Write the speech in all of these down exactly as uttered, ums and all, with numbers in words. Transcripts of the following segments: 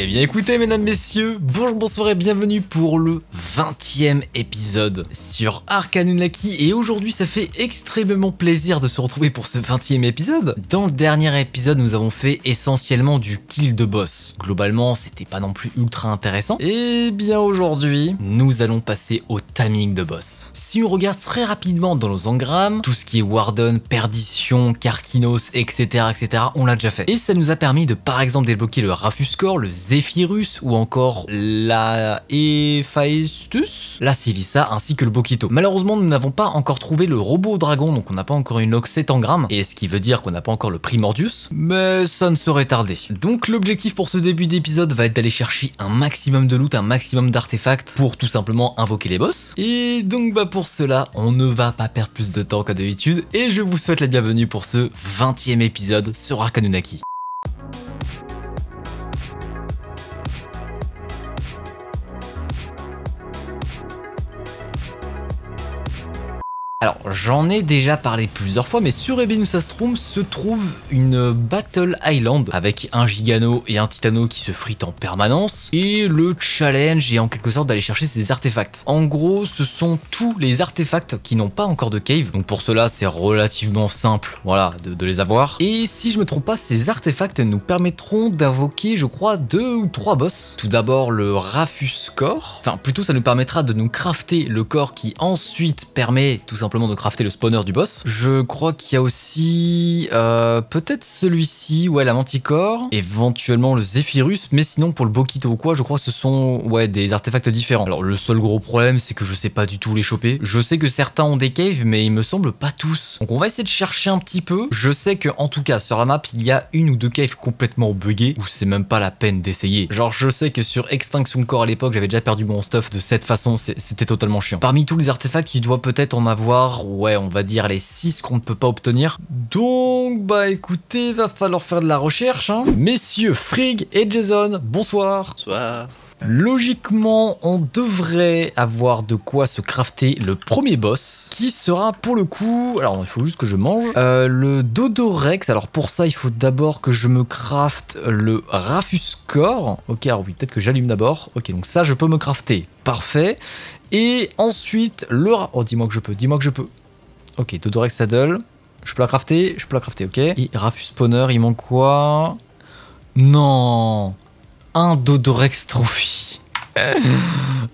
Eh bien écoutez mesdames, messieurs, bonjour, bonsoir et bienvenue pour le vingtième épisode sur ARK Annunaki. Et aujourd'hui ça fait extrêmement plaisir de se retrouver pour ce vingtième épisode. Dans le dernier épisode nous avons fait essentiellement du kill de boss. Globalement c'était pas non plus ultra intéressant. Et bien aujourd'hui nous allons passer au timing de boss. Si on regarde très rapidement dans nos engrammes, tout ce qui est Warden, Perdition, Karkinos, etc, etc, on l'a déjà fait. Et ça nous a permis de par exemple débloquer le Raphus Core, le Zephyrus ou encore la Hephaestus, la Silisa ainsi que le Bokito. Malheureusement nous n'avons pas encore trouvé le robot dragon, donc on n'a pas encore une Oxetangramme, et ce qui veut dire qu'on n'a pas encore le Primordius, mais ça ne serait tardé. Donc l'objectif pour ce début d'épisode va être d'aller chercher un maximum de loot, un maximum d'artefacts pour tout simplement invoquer les boss. Et donc bah pour cela on ne va pas perdre plus de temps qu'à d'habitude et je vous souhaite la bienvenue pour ce vingtième épisode sur ARK Annunaki. Alors j'en ai déjà parlé plusieurs fois, mais sur Ebinousastrum se trouve une Battle Island avec un Gigano et un Titano qui se fritent en permanence, et le challenge est en quelque sorte d'aller chercher ces artefacts. En gros ce sont tous les artefacts qui n'ont pas encore de cave, donc pour cela c'est relativement simple, voilà, de, de les avoir. Et si je me trompe pas, ces artefacts nous permettront d'invoquer je crois deux ou trois boss. Tout d'abord le Raphus Core, enfin plutôt ça nous permettra de nous crafter le corps qui ensuite permet tout simplement de crafter le spawner du boss. Je crois qu'il y a aussi euh, peut-être celui-ci, ouais, la Manticore, éventuellement le Zephyrus, mais sinon pour le Bokito ou quoi, je crois que ce sont ouais des artefacts différents. Alors le seul gros problème c'est que je sais pas du tout les choper. Je sais que certains ont des caves mais il me semble pas tous. Donc on va essayer de chercher un petit peu. Je sais que en tout cas sur la map il y a une ou deux caves complètement buggées où c'est même pas la peine d'essayer. Genre je sais que sur Extinction Core à l'époque j'avais déjà perdu mon stuff de cette façon, c'était totalement chiant. Parmi tous les artefacts il doit peut-être en avoir, ouais, on va dire les six qu'on ne peut pas obtenir. Donc, bah écoutez, va falloir faire de la recherche, hein. Messieurs Frigg et Jason, bonsoir. Bonsoir. Logiquement, on devrait avoir de quoi se crafter le premier boss, qui sera pour le coup... Alors, il faut juste que je mange. Euh, le Dodorex. Alors, pour ça, il faut d'abord que je me crafte le Raphus Core. Ok, alors oui, peut-être que j'allume d'abord. Ok, donc ça, je peux me crafter. Parfait. Et ensuite, le... Oh, dis-moi que je peux, dis-moi que je peux. Ok, Dodorex Saddle. Je peux la crafter, je peux la crafter, ok. Et Raphus Spawner, il manque quoi? Non, un Dodorex Trophy.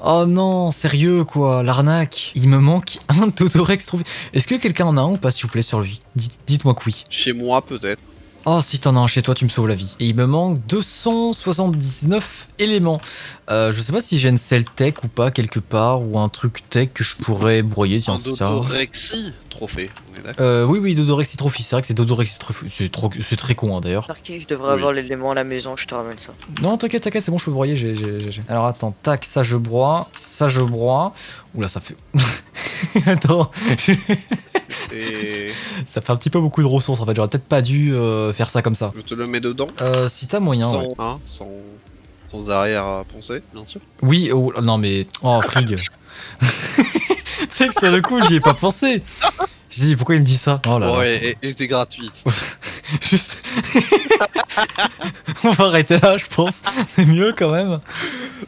Oh non, sérieux quoi, l'arnaque. Il me manque un Dodorex Trophy. Est-ce que quelqu'un en a un ou pas, s'il vous plaît, sur lui? Dites-moi que oui. Chez moi, peut-être. Oh, si t'en as un chez toi, tu me sauves la vie. Et il me manque deux cent soixante-dix-neuf éléments. Euh, je sais pas si j'ai une cell tech ou pas, quelque part, ou un truc tech que je pourrais broyer. Tiens, c'est ça. Dodorexy Trophy, on est d'accord ? euh, Oui, oui, Dodorexy Trophy. C'est vrai que c'est Dodorexy Trophy. C'est trop... très con, hein, d'ailleurs. Je devrais oui. avoir l'élément à la maison, je te ramène ça. Non, t'inquiète, t'inquiète, c'est bon, je peux broyer. J'ai, j'ai, j'ai. Alors attends, tac, ça je broie, ça je broie. Oula, ça fait... Attends. Et... Ça fait un petit peu beaucoup de ressources en fait, j'aurais peut-être pas dû euh, faire ça comme ça. Je te le mets dedans. Euh, si t'as moyen. Sans, ouais. hein, sans, sans arrière pensée, bien sûr. Oui, oh, non mais. Oh, Frigg. Tu sais que sur le coup, j'y ai pas pensé. J'ai dit pourquoi il me dit ça. Oh là ouais, là, et, et t'es gratuite. Juste. On va arrêter là, je pense. C'est mieux quand même.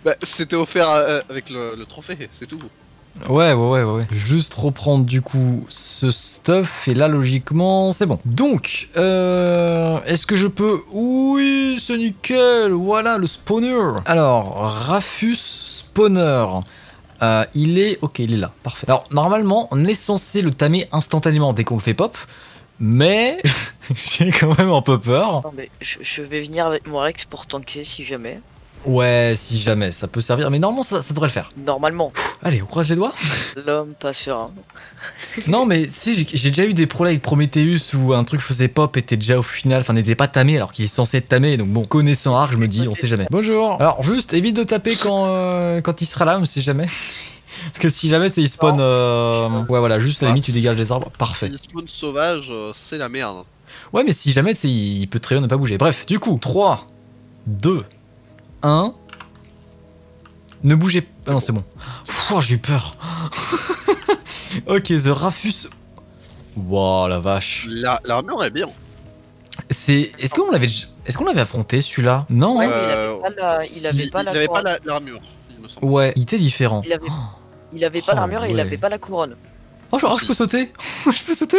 Bah, c'était offert euh, avec le, le trophée, c'est tout. Ouais, ouais, ouais, ouais. Juste reprendre du coup ce stuff et là logiquement c'est bon. Donc, euh, est-ce que je peux... Oui, c'est nickel, voilà le spawner. Alors, Raphus Spawner. Euh, il est... Ok, il est là, parfait. Alors, normalement, on est censé le tamer instantanément dès qu'on le fait pop. Mais j'ai quand même un peu peur. Non, mais je, je vais venir avec mon Rex pour tanker si jamais. Ouais, si jamais, ça peut servir, mais normalement ça, ça devrait le faire. Normalement. Pff, allez, on croise les doigts. L'homme pas serein. Non mais, si, j'ai déjà eu des problèmes avec Prometheus où un truc faisait pop était déjà au final, enfin n'était pas tamé alors qu'il est censé être tamé, donc bon, connaissant Arc, je me dis, on sait jamais. Bonjour. Alors juste, évite de taper quand, euh, quand il sera là, on sait jamais. Parce que si jamais il spawn... Euh... Ouais voilà, juste à la limite tu dégages les arbres, parfait. Il spawn sauvage, c'est la merde. Ouais mais si jamais il peut très bien ne pas bouger. Bref, du coup, trois, deux, un. Ne bougez pas. Ah non, c'est bon. Oh, j'ai eu peur. Ok, The Raphus. Wow, la vache. L'armure la, est bien. C'est. Est-ce qu'on l'avait Est-ce qu'on l'avait affronté celui-là? Non, ouais, hein. Il avait pas l'armure, il me semble. Ouais, il était différent. Il avait, il avait pas oh, l'armure ouais. et il avait pas la couronne. Oh, genre, oh, je peux sauter. Je peux sauter.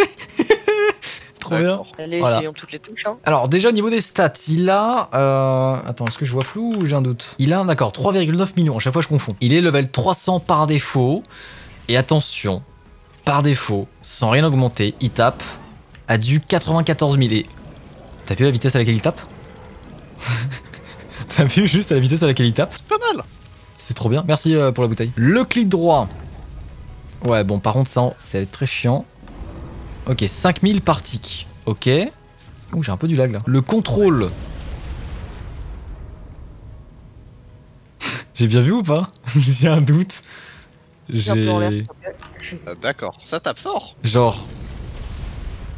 Trop bien. Allez, voilà. Essayons toutes les touches. Hein. Alors, déjà au niveau des stats, il a. Euh... Attends, est-ce que je vois flou ou j'ai un doute? Il a, d'accord, trois virgule neuf millions, à chaque fois je confonds. Il est level trois cents par défaut. Et attention, par défaut, sans rien augmenter, il tape à du quatre-vingt-quatorze mille. Et t'as vu la vitesse à laquelle il tape? T'as vu juste à la vitesse à laquelle il tape? C'est pas mal! C'est trop bien, merci pour la bouteille. Le clic droit. Ouais, bon, par contre, ça, ça va être très chiant. Ok, cinq mille par tic. Ok. Ouh, j'ai un peu du lag là. Le contrôle. J'ai bien vu ou pas? J'ai un doute. J'ai. D'accord, ça tape fort. Genre.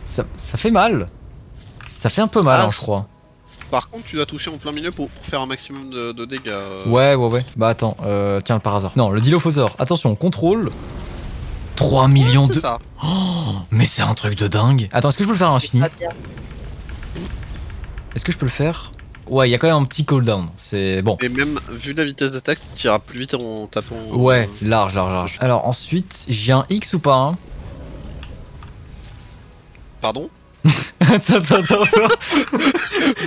Ça, ça fait mal. Ça fait un peu mal, ah, hein, je crois. Par contre, tu dois toucher en plein milieu pour, pour faire un maximum de, de dégâts. Ouais, ouais, ouais. Bah attends, euh, tiens, par hasard. Non, le dilophosaure. Attention, contrôle. trois millions ouais, de. Ça. Oh, mais c'est un truc de dingue. Attends, est-ce que je peux le faire à l'infini? Est-ce que je peux le faire? Ouais, il y a quand même un petit cooldown. C'est bon. Et même vu la vitesse d'attaque, tu iras plus vite en tapant. Ouais, euh... large, large, large. Alors ensuite, j'ai un X ou pas hein? Pardon? Attends, attends, attends.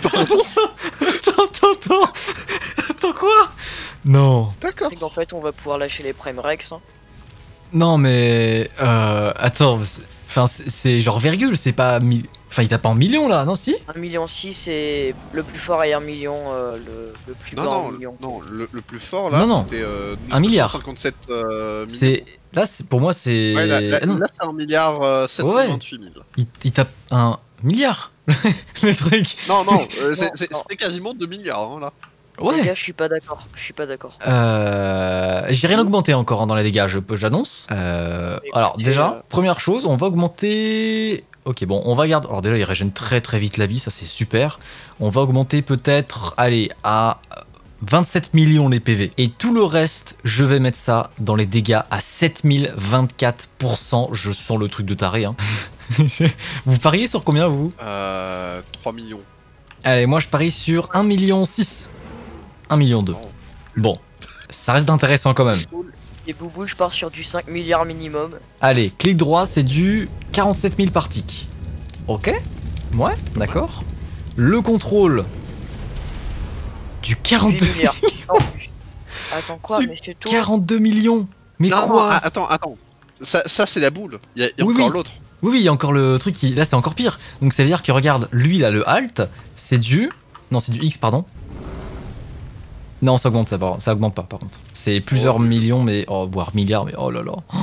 Pardon? Attends, attends, attends. Attends quoi? Non. D'accord. En fait, on va pouvoir lâcher les Prime Rex. Hein. Non mais euh, attends, enfin c'est genre virgule, c'est pas mille, enfin il tape en millions là, non si? un million six c'est le plus fort et un million euh, le, le plus non, bas non, en millions. Non, le, le plus fort là c'était euh, un milliard. cinquante-sept euh, c'est là c'est pour moi c'est ouais, là, là, là c'est un milliard euh, sept cent vingt-huit mille. Ouais. Il, il tape un milliard. Le truc. Non non, euh, c'était quasiment deux milliards hein, là. Ouais. Les gars, je suis pas d'accord, je suis pas d'accord. Euh, j'ai rien augmenté encore hein, dans les dégâts, je j'annonce. Euh, alors déjà, euh... première chose, on va augmenter... Ok, bon, on va garder... Alors déjà, il régène très très vite la vie, ça c'est super. On va augmenter peut-être, allez, à vingt-sept millions les P V. Et tout le reste, je vais mettre ça dans les dégâts à sept mille vingt-quatre pour cent. Je sens le truc de taré, hein. Vous pariez sur combien, vous? euh, trois millions. Allez, moi je parie sur un million six. un million deux. Bon, ça reste intéressant quand même. Et boubou, je pars sur du cinq milliards minimum. Allez, clic droit, c'est du quarante-sept mille par tic. Ok, ouais, d'accord. Le contrôle du quarante-deux milliards. Attends quoi, mais c'est tout. quarante-deux millions. Mais non, quoi non, attends, attends. Ça, ça c'est la boule. Il y a, y a oui, encore oui. l'autre. Oui, oui, il y a encore le truc qui. Là, c'est encore pire. Donc, ça veut dire que regarde, lui là, le alt, c'est du. Non, c'est du X, pardon. Non, ça augmente, ça, ça augmente pas par contre. C'est plusieurs oh. millions, mais oh, voire milliards, mais oh là là. Oh.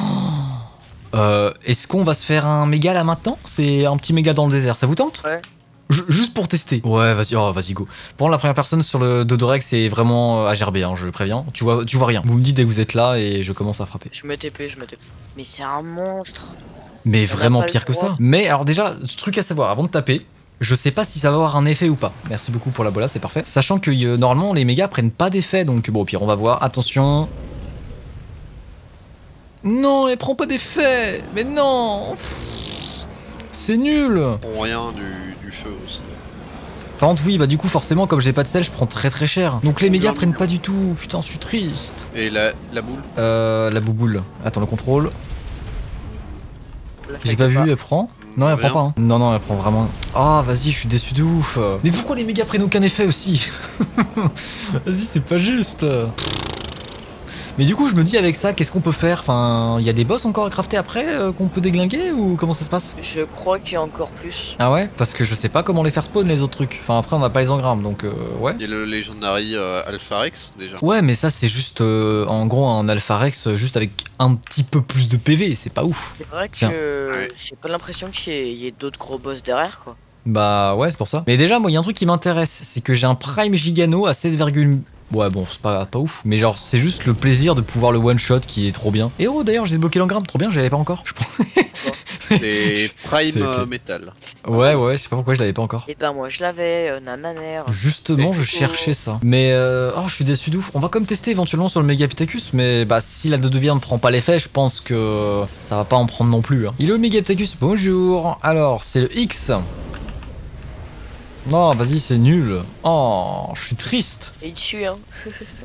Euh, Est-ce qu'on va se faire un méga là maintenant? C'est un petit méga dans le désert, ça vous tente? Ouais. J juste pour tester. Ouais, vas-y, oh, vas-y go. Pour la première personne sur le Dodorex, c'est vraiment à gerber, hein, je préviens. Tu vois, tu vois rien. Vous me dites dès que vous êtes là et je commence à frapper. Je me T P, je me T P. Mais c'est un monstre. Mais ça vraiment pire que ça. Mais alors déjà, truc à savoir, avant de taper. Je sais pas si ça va avoir un effet ou pas. Merci beaucoup pour la bola, c'est parfait. Sachant que euh, normalement les mégas prennent pas d'effet, donc bon, au pire, on va voir. Attention. Non, elle prend pas d'effet. Mais non. C'est nul. Pour rien du, du feu aussi. Par contre, oui, bah du coup, forcément, comme j'ai pas de sel, je prends très très cher. Donc les mégas prennent pas du tout. Putain, je suis triste. Et la, la boule euh, la bouboule. Attends, le contrôle. J'ai pas vu, pas. Elle prend. Non, elle prend pas. Hein. Non, non, elle prend vraiment. Ah, oh, vas-y, je suis déçu de ouf. Mais pourquoi les mégas prennent aucun effet aussi? Vas-y, c'est pas juste. Mais du coup, je me dis avec ça, qu'est-ce qu'on peut faire? Enfin, il y a des boss encore à crafter après euh, qu'on peut déglinguer ou comment ça se passe? Je crois qu'il y a encore plus. Ah ouais? Parce que je sais pas comment les faire spawn les autres trucs. Enfin, après, on n'a pas les engrammes donc euh, ouais. Il y a le Legendary euh, Alpha Rex déjà. Ouais, mais ça, c'est juste euh, en gros un Alpha Rex juste avec un petit peu plus de P V. C'est pas ouf. C'est vrai que euh, ouais. J'ai pas l'impression qu'il y ait, ait d'autres gros boss derrière quoi. Bah ouais, c'est pour ça. Mais déjà, moi, il y a un truc qui m'intéresse, c'est que j'ai un Prime Gigano à sept virgule un. Ouais bon, c'est pas, pas ouf, mais genre c'est juste le plaisir de pouvoir le one shot qui est trop bien. Et oh d'ailleurs j'ai débloqué l'engramme, trop bien, je l'avais pas encore. Je pense. Les Prime euh, Metal. Ouais ouais, je sais pas pourquoi je l'avais pas encore. Et ben moi je l'avais, euh, nananère. Justement et je cherchais ça. Mais euh, oh je suis déçu de ouf. On va comme tester éventuellement sur le Megapithecus, mais bah si la Dodovière ne prend pas l'effet, je pense que ça va pas en prendre non plus. Hein. Il est au Megapithecus, bonjour. Alors c'est le X. Non, vas-y, c'est nul. Oh, je suis triste. Il tue, hein.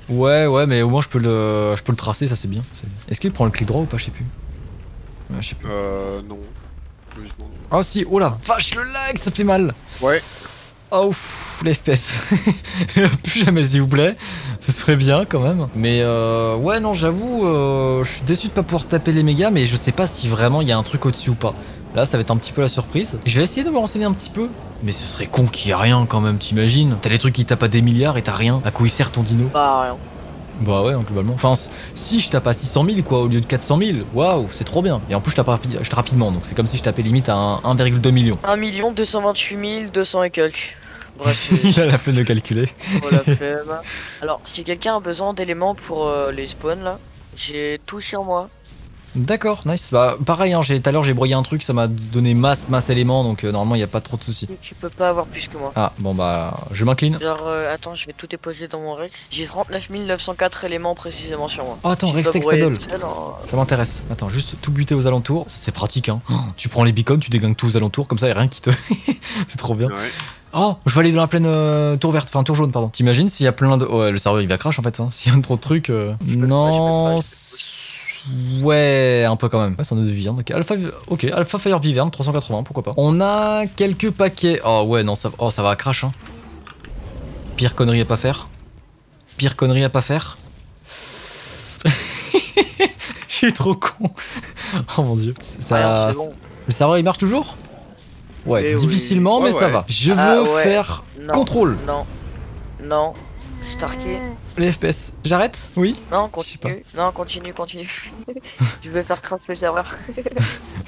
Ouais, ouais, mais au moins je peux le, je peux le tracer, ça c'est bien. Est-ce Est qu'il prend le clic droit ou pas, je sais plus. Ouais, je sais plus. Euh, non. Logiquement, non. Ah si, oh la vache, le lag, ça fait mal. Ouais. Oh, pff, les F P S. Plus jamais, s'il vous plaît. Ce serait bien quand même. Mais euh, ouais, non, j'avoue, euh, je suis déçu de pas pouvoir taper les mégas, mais je sais pas si vraiment il y a un truc au-dessus ou pas. Là, ça va être un petit peu la surprise. Je vais essayer de me renseigner un petit peu. Mais ce serait con qu'il y ait rien quand même, t'imagines? T'as les trucs qui tapent à des milliards et t'as rien. À quoi il sert ton dino? Bah rien. Bah ouais, globalement. Enfin, si je tape à six cent mille quoi, au lieu de quatre cent mille, waouh, c'est trop bien. Et en plus, je tape rapi je rapidement, donc c'est comme si je tapais limite à un virgule deux million. un million deux cent vingt-huit mille deux cents et quelques. Bref, il a la flemme de calculer. Oh la flemme. Alors, si quelqu'un a besoin d'éléments pour euh, les spawns là, j'ai tout sur moi. D'accord, nice. Bah pareil, hein, tout à l'heure j'ai broyé un truc, ça m'a donné masse, masse éléments, donc euh, normalement il n'y a pas trop de soucis. Tu peux pas avoir plus que moi. Ah, bon bah je m'incline. Genre, euh, attends, je vais tout déposer dans mon Rex. J'ai trente-neuf mille neuf cent quatre éléments précisément sur moi. Oh, attends, Rextex Saddle. Ça m'intéresse. Attends, juste tout buter aux alentours, c'est pratique, hein. Mmh. Tu prends les beacons, tu déglingues tout aux alentours, comme ça y'a rien qui te... C'est trop bien. Ouais. Oh, je vais aller dans la plaine euh, tour verte, enfin tour jaune, pardon. T'imagines s'il y a plein de... Oh, le serveur il va crash en fait, hein. S'il y a trop de trucs... Euh... Non... Ouais, un peu quand même. Ouais, c'est un œuf de viande. Ok, Alpha, okay. Alpha Fire Viverne, trois cent quatre-vingts, pourquoi pas. On a quelques paquets. Oh ouais, non, ça, oh, ça va à crash. Hein. Pire connerie à pas faire. Pire connerie à pas faire. Je suis trop con. Oh mon dieu. Ça, ouais, bon. Le serveur il marche toujours? Ouais, et difficilement, oui. Mais ouais, ça ouais. Va. Je veux ah, ouais. faire non. Contrôle. Non, non. Starkie. Les F P S, j'arrête? Oui? Non, continue, non, continue, continue. Je vais faire crash le serveur.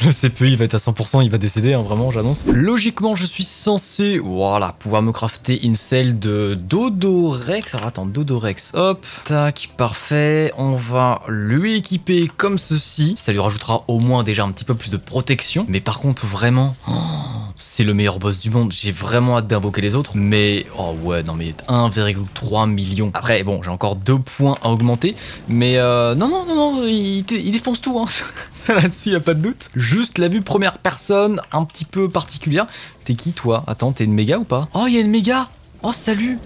Le C P U il va être à cent pour cent, il va décéder, hein, vraiment, j'annonce. Logiquement, je suis censé, voilà, pouvoir me crafter une selle de Dodorex. Alors attends, Dodorex, hop, tac, parfait. On va lui équiper comme ceci. Ça lui rajoutera au moins déjà un petit peu plus de protection. Mais par contre, vraiment... Oh, c'est le meilleur boss du monde, j'ai vraiment hâte d'invoquer les autres, mais... Oh ouais, non mais un virgule trois million. Après, bon, j'ai encore deux points à augmenter, mais... Euh, non, non, non, non, il, il défonce tout, hein. Ça là-dessus, y'a pas de doute. Juste la vue première personne, un petit peu particulière. T'es qui, toi? Attends, t'es une méga ou pas? Oh, y'a une méga. Oh, salut.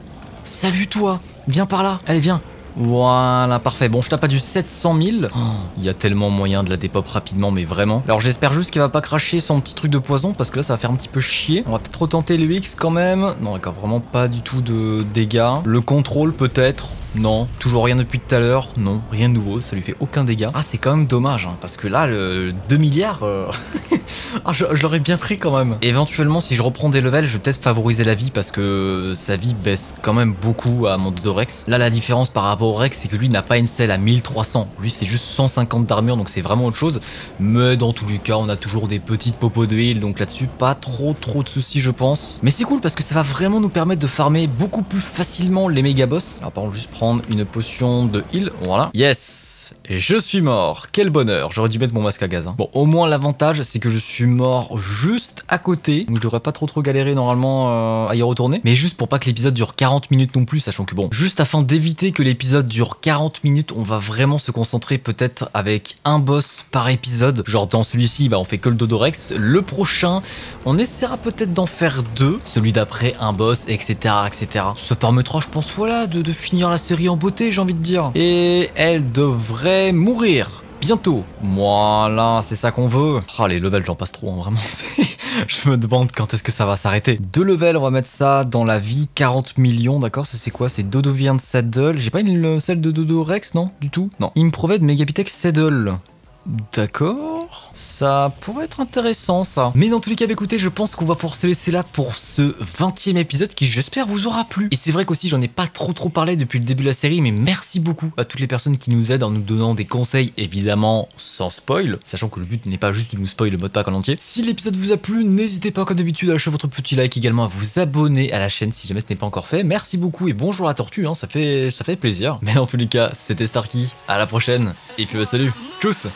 Salut, toi. Viens par là. Allez, viens. Voilà, parfait. Bon, je tape à du sept cent mille. Il oh, y a tellement moyen de la dépop rapidement, mais vraiment. Alors, j'espère juste qu'il va pas cracher son petit truc de poison, parce que là, ça va faire un petit peu chier. On va peut-être retenter le X quand même. Non, d'accord, vraiment pas du tout de dégâts. Le contrôle, peut-être. Non, toujours rien depuis tout à l'heure. Non, rien de nouveau, ça lui fait aucun dégât. Ah, c'est quand même dommage, hein, parce que là, le deux milliards... Euh... ah, je, je l'aurais bien pris quand même. Éventuellement, si je reprends des levels, je vais peut-être favoriser la vie, parce que sa vie baisse quand même beaucoup à mon Dodorex. Là, la différence par rapport au Rex, c'est que lui n'a pas une selle à mille trois cents. Lui, c'est juste cent cinquante d'armure, donc c'est vraiment autre chose. Mais dans tous les cas, on a toujours des petites popos de heal, donc là-dessus, pas trop trop de soucis, je pense. Mais c'est cool, parce que ça va vraiment nous permettre de farmer beaucoup plus facilement les méga boss. Alors, par contre, juste prendre une potion de heal, voilà. Yes! Et je suis mort, quel bonheur. J'aurais dû mettre mon masque à gaz, hein. Bon, au moins l'avantage c'est que je suis mort juste à côté, donc je devrais pas trop trop galérer normalement euh, à y retourner, mais juste pour pas que l'épisode dure quarante minutes non plus, sachant que bon, juste afin d'éviter que l'épisode dure quarante minutes, on va vraiment se concentrer peut-être avec un boss par épisode. Genre dans celui-ci, bah on fait que le Dodorex, le prochain on essaiera peut-être d'en faire deux, celui d'après un boss, etc, etc. Ça permettra, je pense, voilà, de, de finir la série en beauté, j'ai envie de dire. Et elle devrait mourir bientôt. Voilà, c'est ça qu'on veut. Ah, les levels, j'en passe trop, hein, vraiment. Je me demande quand est-ce que ça va s'arrêter. Deux levels, on va mettre ça dans la vie. quarante millions, d'accord. Ça, c'est quoi? C'est Dodovian Saddle. J'ai pas une celle de Dodorex, non? Du tout? Non. Improved Megapithecus Saddle. D'accord, ça pourrait être intéressant ça. Mais dans tous les cas, écoutez, je pense qu'on va pouvoir se laisser là pour ce vingtième épisode qui, j'espère, vous aura plu. Et c'est vrai qu'aussi, j'en ai pas trop trop parlé depuis le début de la série, mais merci beaucoup à toutes les personnes qui nous aident en nous donnant des conseils, évidemment sans spoil, sachant que le but n'est pas juste de nous spoil le mode pack en entier. Si l'épisode vous a plu, n'hésitez pas comme d'habitude à lâcher votre petit like, également à vous abonner à la chaîne si jamais ce n'est pas encore fait. Merci beaucoup et bonjour à la tortue, hein, ça fait, ça fait plaisir. Mais dans tous les cas, c'était Starkie, à la prochaine, et puis bah salut, tchuss.